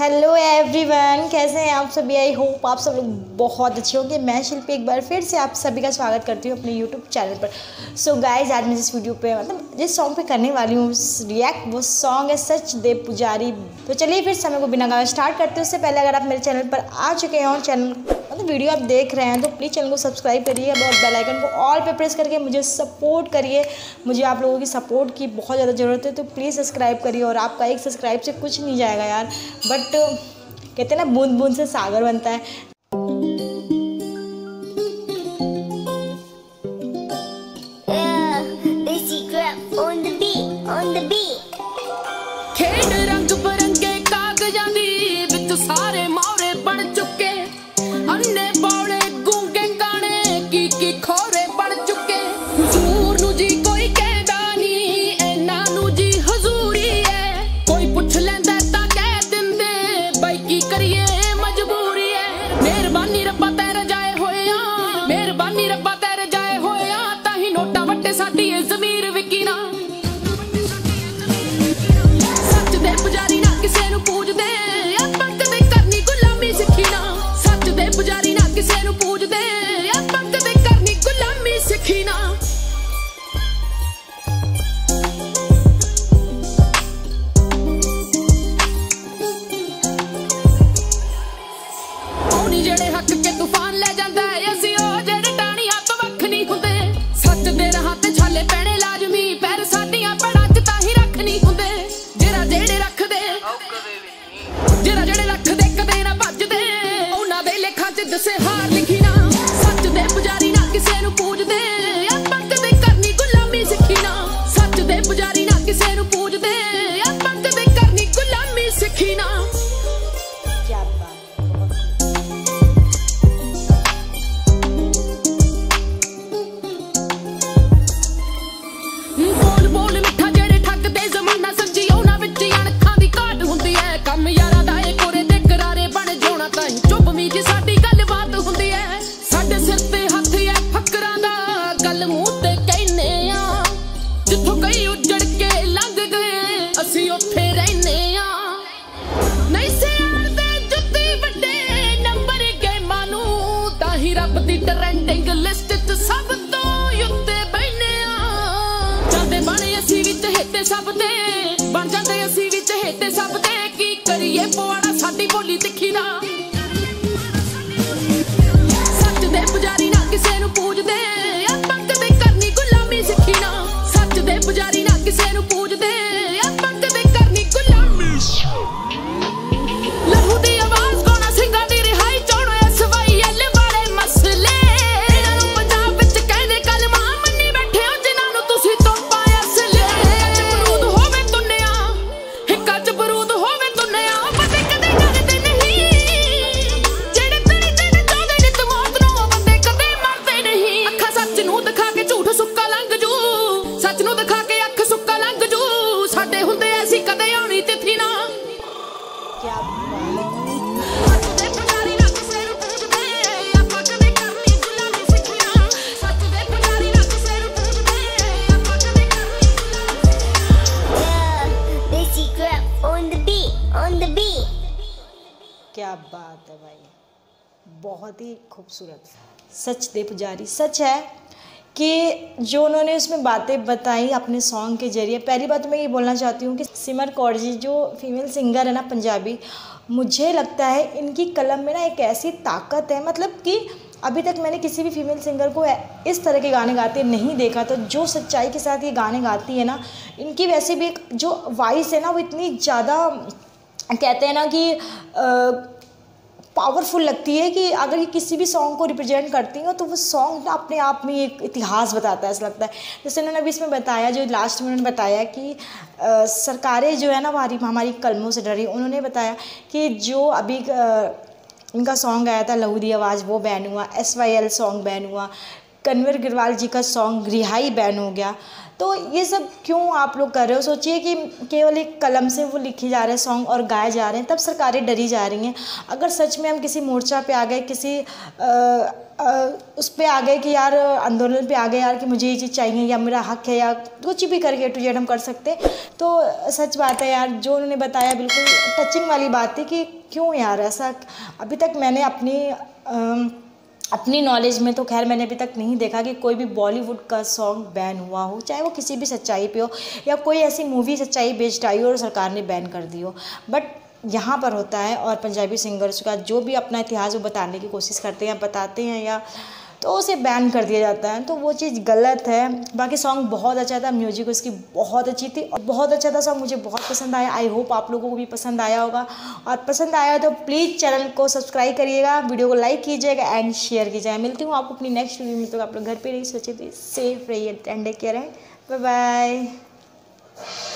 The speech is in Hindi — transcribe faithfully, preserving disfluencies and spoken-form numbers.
हेलो एवरीवन, कैसे हैं आप सभी। आई होप आप सब लोग बहुत अच्छे होंगे। मैं शिल्पी एक बार फिर से आप सभी का स्वागत करती हूँ अपने यूट्यूब चैनल पर। सो so गाइस, आज मैं जिस वीडियो पे मतलब जिस सॉन्ग पे करने वाली हूँ रिएक्ट, वो सॉन्ग है सच दे पुजारी। तो चलिए फिर समय को बिना गाने स्टार्ट करते हैं। उससे पहले अगर आप मेरे चैनल पर आ चुके हैं और चैनल मतलब वीडियो आप देख रहे हैं तो प्लीज़ चैनल को सब्सक्राइब करिए और बेल आइकन को ऑल पे प्रेस करके मुझे सपोर्ट करिए। मुझे आप लोगों की सपोर्ट की बहुत ज़्यादा ज़रूरत है, तो प्लीज़ सब्सक्राइब करिए। और आपका एक सब्सक्राइब से कुछ नहीं जाएगा यार, बट तो कहते हैं ना बूंद बूंद से सागर बनता है। क्या बात है भाई, बहुत ही खूबसूरत। सच दे पुजारी, सच है कि जो उन्होंने उसमें बातें बताई अपने सॉन्ग के जरिए। पहली बात मैं ये बोलना चाहती हूँ कि सिमर कौर जी जो फीमेल सिंगर है ना पंजाबी, मुझे लगता है इनकी कलम में ना एक ऐसी ताकत है, मतलब कि अभी तक मैंने किसी भी फीमेल सिंगर को इस तरह के गाने गाते नहीं देखा। तो जो सच्चाई के साथ ये गाने गाती है ना, इनकी वैसे भी एक जो वॉइस है ना वो इतनी ज़्यादा कहते हैं ना कि पावरफुल लगती है कि अगर ये किसी भी सॉन्ग को रिप्रेजेंट करती हो तो वो सॉन्ग ना अपने आप में एक इतिहास बताता है, ऐसा लगता है। जैसे उन्होंने अभी इसमें बताया, जो लास्ट में उन्होंने बताया कि आ, सरकारें जो है ना हमारी हमारी कलमों से डरी। उन्होंने बताया कि जो अभी आ, इनका सॉन्ग आया था लहू दी आवाज़, वो बैन हुआ। S Y L song ban हुआ। कनवर ग्रेवाल जी का सॉन्ग रिहाई बैन हो गया। तो ये सब क्यों आप लोग कर रहे हो? सोचिए कि केवल एक कलम से वो लिखे जा रहे हैं सॉन्ग और गाए जा रहे हैं, तब सरकारें डरी जा रही हैं। अगर सच में हम किसी मोर्चा पे आ गए, किसी आ, उस पर आ गए कि यार आंदोलन पे आ गए यार कि मुझे ये चीज़ चाहिए या मेरा हक है या कुछ भी करके टू जेड हम कर सकते। तो सच बात है यार, जो उन्होंने बताया बिल्कुल टचिंग वाली बात थी कि क्यों यार ऐसा अभी तक मैंने अपनी आ, अपनी नॉलेज में तो खैर मैंने अभी तक नहीं देखा कि कोई भी बॉलीवुड का सॉन्ग बैन हुआ हो, चाहे वो किसी भी सच्चाई पे हो या कोई ऐसी मूवी सच्चाई बेस्ड आई हो और सरकार ने बैन कर दी हो। बट यहाँ पर होता है और पंजाबी सिंगर्स का जो भी अपना इतिहास वो बताने की कोशिश करते हैं, बताते हैं या तो उसे बैन कर दिया जाता है, तो वो चीज़ गलत है। बाकी सॉन्ग बहुत अच्छा था, म्यूजिक उसकी बहुत अच्छी थी और बहुत अच्छा था सॉन्ग, मुझे बहुत पसंद आया। आई होप आप लोगों को भी पसंद आया होगा और पसंद आया तो प्लीज़ चैनल को सब्सक्राइब करिएगा, वीडियो को लाइक कीजिएगा एंड शेयर कीजिएगा। मिलती हूँ आपको अपनी नेक्स्ट वीडियो में, तो आप लोग घर पर रहिए, सोचिए सेफ रहिए एंड टेक केयर है, बाय बाय।